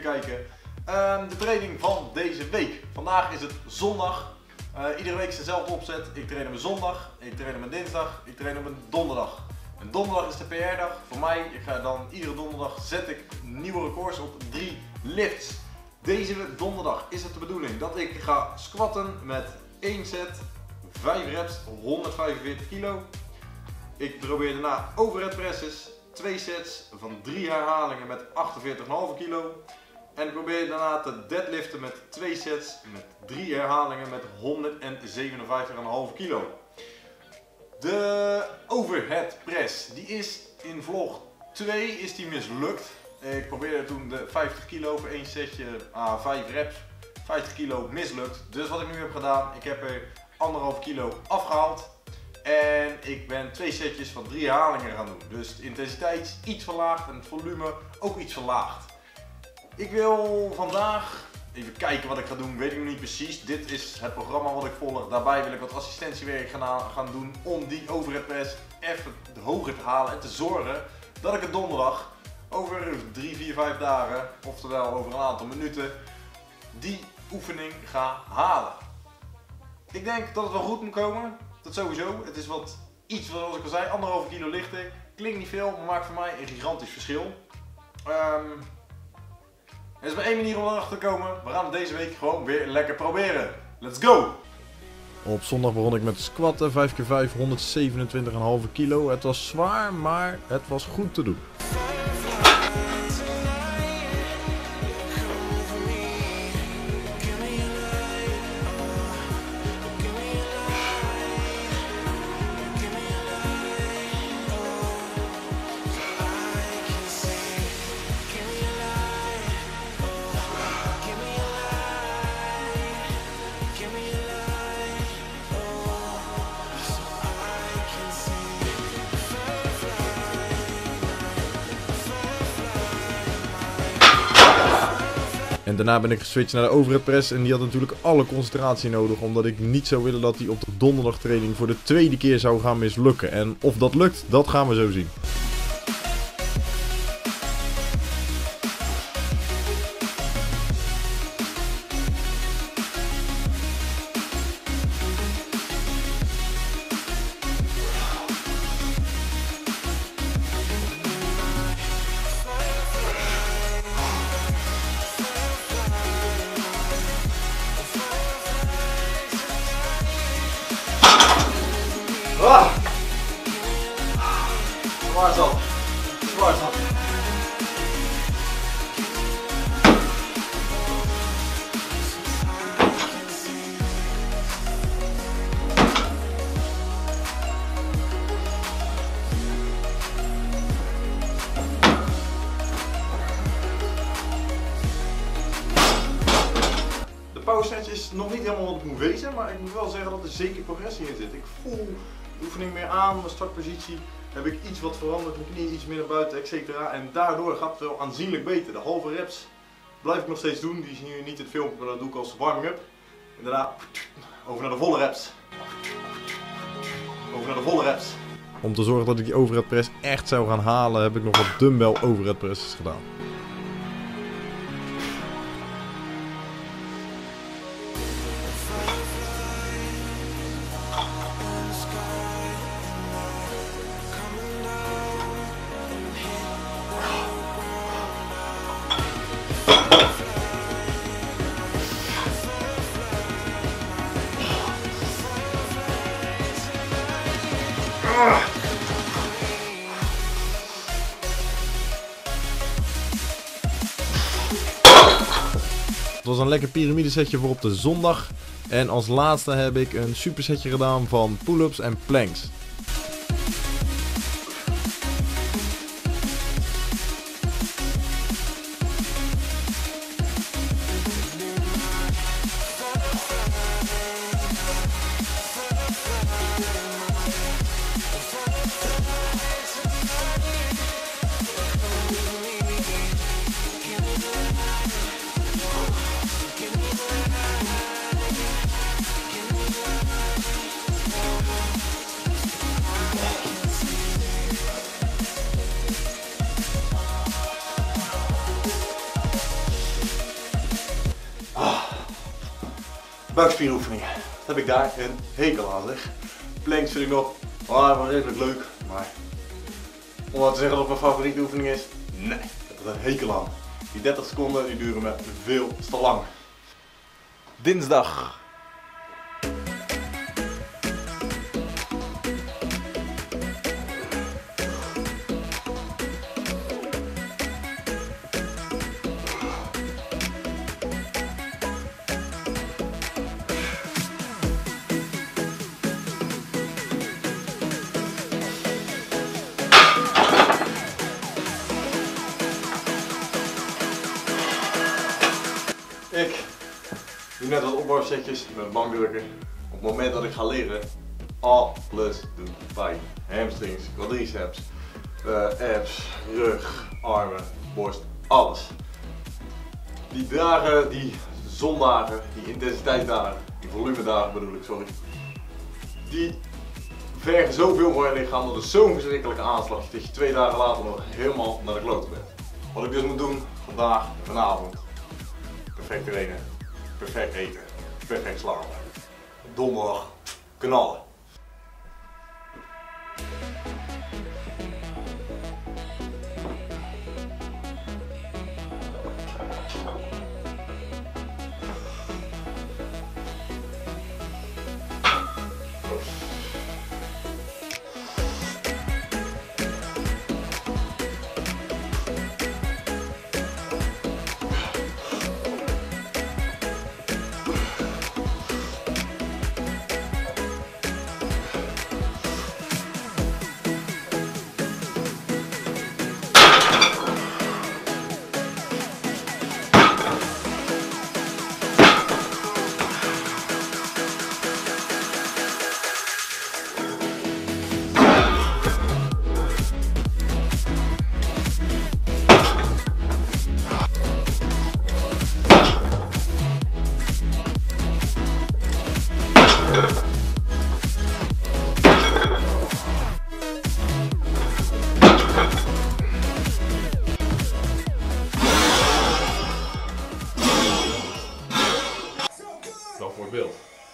weer kijken. De training van deze week. Vandaag is het zondag. Iedere week is dezelfde opzet. Ik train op een zondag, ik train op een dinsdag, ik train op een donderdag. En donderdag is de PR-dag. Voor mij, ik ga dan iedere donderdag zet ik nieuwe records op 3 lifts. Deze donderdag is het de bedoeling dat ik ga squatten met 1 set, 5 reps, 145 kilo. Ik probeer daarna overhead presses, 2 sets van 3 herhalingen met 48,5 kilo. En ik probeer daarna te deadliften met 2 sets met 3 herhalingen met 157,5 kilo. De overhead press, die is in vlog 2 is die mislukt. Ik probeerde toen de 50 kilo voor 1 setje à 5 reps. 50 kilo mislukt. Dus wat ik nu heb gedaan, ik heb er 1,5 kilo afgehaald. En ik ben 2 setjes van 3 herhalingen gaan doen. Dus de intensiteit is iets verlaagd en het volume ook iets verlaagd. Ik wil vandaag even kijken wat ik ga doen, weet ik nog niet precies. Dit is het programma wat ik volg. Daarbij wil ik wat assistentiewerk gaan doen om die overhead press even hoger te halen. En te zorgen dat ik het donderdag over 3, 4, 5 dagen, oftewel over een aantal minuten, die oefening ga halen. Ik denk dat het wel goed moet komen. Dat sowieso. Het is wat iets zoals ik al zei, 1,5 kilo lichter. Klinkt niet veel, maar maakt voor mij een gigantisch verschil. Er is maar 1 manier om erachter te komen. We gaan het deze week gewoon weer lekker proberen. Let's go! Op zondag begon ik met squatten. 5x5, 127,5 kilo. Het was zwaar, maar het was goed te doen. En daarna ben ik geswitcht naar de overhead press en die had natuurlijk alle concentratie nodig. Omdat ik niet zou willen dat die op de donderdagtraining voor de 2e keer zou gaan mislukken. En of dat lukt, dat gaan we zo zien. Zwaar zat. Zwaar zat. De pauwsnatch is nog niet helemaal wat het moet wezen, maar ik moet wel zeggen dat er zeker progressie in zit. Ik voel de oefening meer aan, mijn startpositie. Heb ik iets wat veranderd, mijn knieën iets meer naar buiten, etc. En daardoor gaat het wel aanzienlijk beter. De halve reps blijf ik nog steeds doen, die is nu niet in het filmpje, maar dat doe ik als warming-up. En daarna over naar de volle reps. Over naar de volle reps. Om te zorgen dat ik die overhead press echt zou gaan halen, heb ik nog wat dumbbell overhead presses gedaan. Het was een lekker piramidesetje voor op de zondag. En als laatste heb ik een supersetje gedaan van pull-ups en planks. Buikspieroefeningen. Dat heb ik daar een hekel aan, zeg. Planks vind ik nog redelijk leuk, maar om nou te zeggen dat het mijn favoriete oefening is, nee, ik heb er een hekel aan. Die 30 seconden die duren me veel te lang. Dinsdag. Ik doe net wat opwarmsetjes met bankdrukken. Op het moment dat ik ga liggen, alles doet pijn. Hamstrings, quadriceps, abs, rug, armen, borst, alles. Die dagen, die zondagen, die intensiteitsdagen, die volumedagen bedoel ik, sorry. Die vergen zoveel van je lichaam dat het zo'n verschrikkelijke aanslag is dat je 2 dagen later nog helemaal naar de klote bent. Wat ik dus moet doen vandaag en vanavond. Perfect trainen, perfect eten, perfect slapen. Donderdag knallen.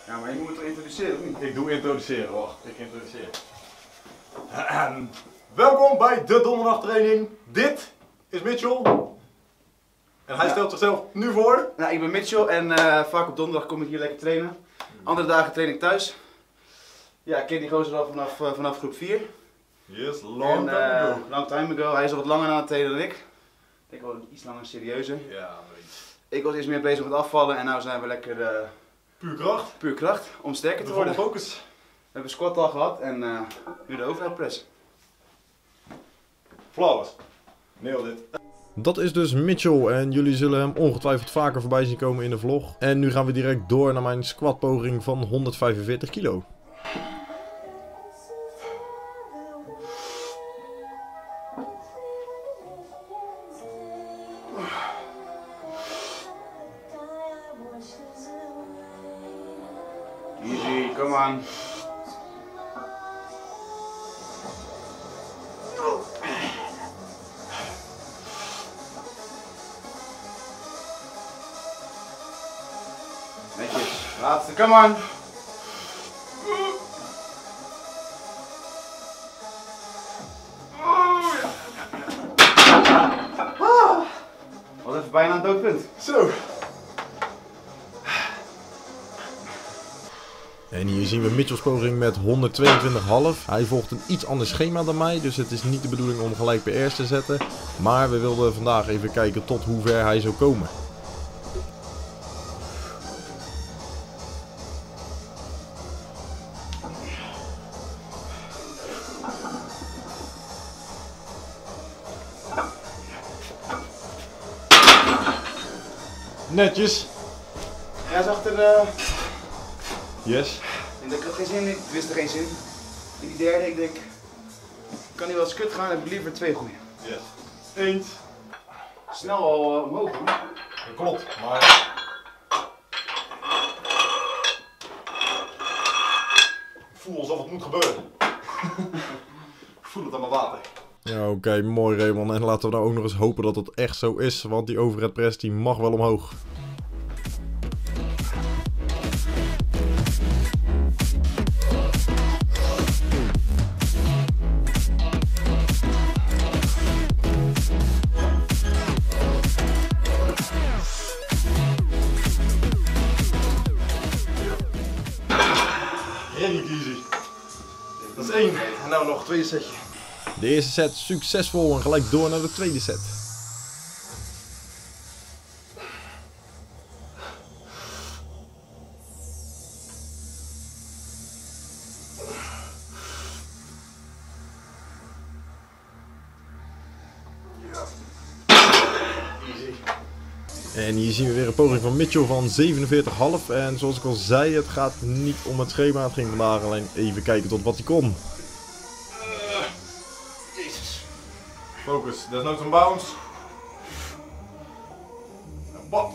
Ja, maar je moet het introduceren of niet? Ik doe introduceren, wacht. Ik introduceer. Welkom bij de donderdagtraining. Dit is Mitchell. En hij stelt zichzelf nu voor. Nou, ik ben Mitchell en vaak op donderdag kom ik hier lekker trainen. Andere dagen train ik thuis. Ja, ik ken die gozer al vanaf groep 4. Yes, long time ago. Hij is al wat langer aan het trainen dan ik. Ik was iets langer serieuzer. Ja, ik was eerst meer bezig met afvallen en nu zijn we lekker... Puur kracht. Puur kracht, om sterker te worden. Focus. We hebben squat al gehad en nu de overheidpress. Flawless. Nailed it. Dat is dus Mitchell en jullie zullen hem ongetwijfeld vaker voorbij zien komen in de vlog. En nu gaan we direct door naar mijn squatpoging van 145 kilo. Easy, come on. Netjes, laatste, come on. Was even bijna een doodpunt. Zo. En hier zien we Mitchell's poging met 122,5. Hij volgt een iets ander schema dan mij, dus het is niet de bedoeling om gelijk PR's te zetten. Maar we wilden vandaag even kijken tot hoe ver hij zou komen. Netjes. Hij is achter de... Yes. En ik had geen zin in, ik wist er geen zin in. In die derde, ik denk, kan hij wel eens kut gaan, dan heb ik liever 2 goeie. Yes. Eens. Snel al omhoog, hoor. Dat klopt, maar... Ik voel alsof het moet gebeuren. Ik voel het aan mijn water. Ja, oké, mooi Remon. En laten we nou ook nog eens hopen dat het echt zo is, want die overhead press die mag wel omhoog. Dat is 1. En nou nog 2 setje. De eerste set succesvol en gelijk door naar de tweede set. En hier zien we weer een poging van Mitchell van 47,5. En zoals ik al zei, het gaat niet om het schema. Het ging vandaag alleen even kijken tot wat hij kon. Jezus. Focus, desnoods een bounce. Bap.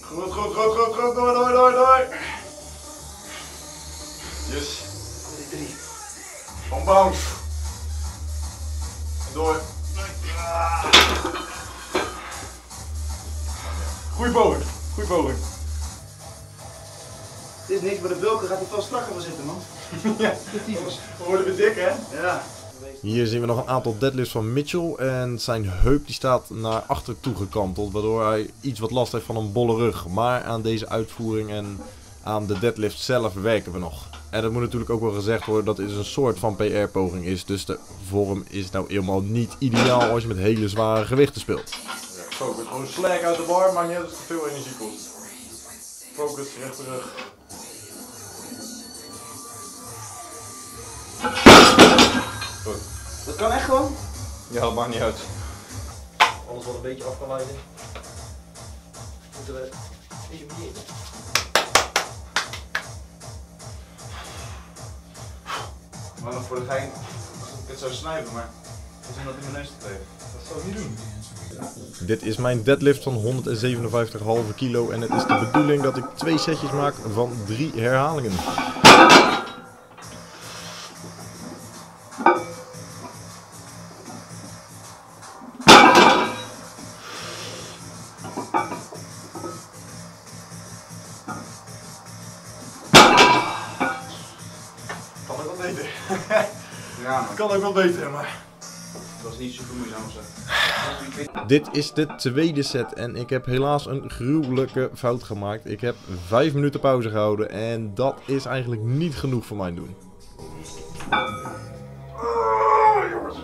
Groot, groot, groot, groot, groot. Door, door, door, door. Yes. 3. Van bounce. En door. Goeie poging, goeie poging. Dit is niks, maar de bulken gaat er veel strakker van zitten, man. Ja, we worden weer dik, hè? Ja. Hier zien we nog een aantal deadlifts van Mitchell en zijn heup die staat naar achter toe gekanteld, waardoor hij iets wat last heeft van een bolle rug. Maar aan deze uitvoering en aan de deadlift zelf werken we nog. En dat moet natuurlijk ook wel gezegd worden dat het een soort van PR-poging is, dus de vorm is nou helemaal niet ideaal als je met hele zware gewichten speelt. Focus, gewoon slack uit de bar, maar niet dat het veel energie kost. Focus, rechterrug. Goed. Dat kan echt gewoon? Ja, dat maakt niet uit. Alles wat een beetje af kan leiden. Moeten we elimineren. Maar nog voor de gein, ik het zou snijden, maar dat is omdat in mijn neus te treven. Dat zou ik niet doen. Dit is mijn deadlift van 157,5 kilo en het is de bedoeling dat ik 2 setjes maak van 3 herhalingen. Kan ook wel beter. Ja, maar. Kan ook wel beter, maar... Dat is niet super moeizaam zo. Dit is de tweede set en ik heb helaas een gruwelijke fout gemaakt. Ik heb 5 minuten pauze gehouden en dat is eigenlijk niet genoeg voor mijn doen. Jongens.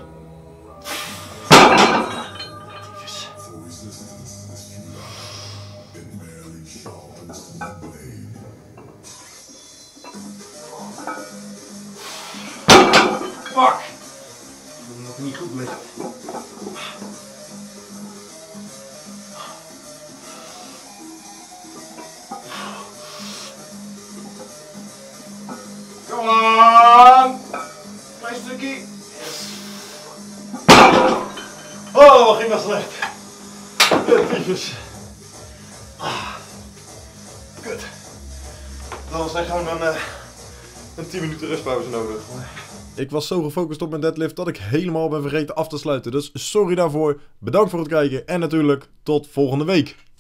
Fuck! Nog niet goed liggen. Come on! Klein stukje. Yes. Oh, wat ging dat slecht. Tyfus. Kut. Dan was echt gewoon een 10 minuten rustpauze nodig. Ik was zo gefocust op mijn deadlift dat ik helemaal ben vergeten af te sluiten. Dus sorry daarvoor, bedankt voor het kijken en natuurlijk tot volgende week.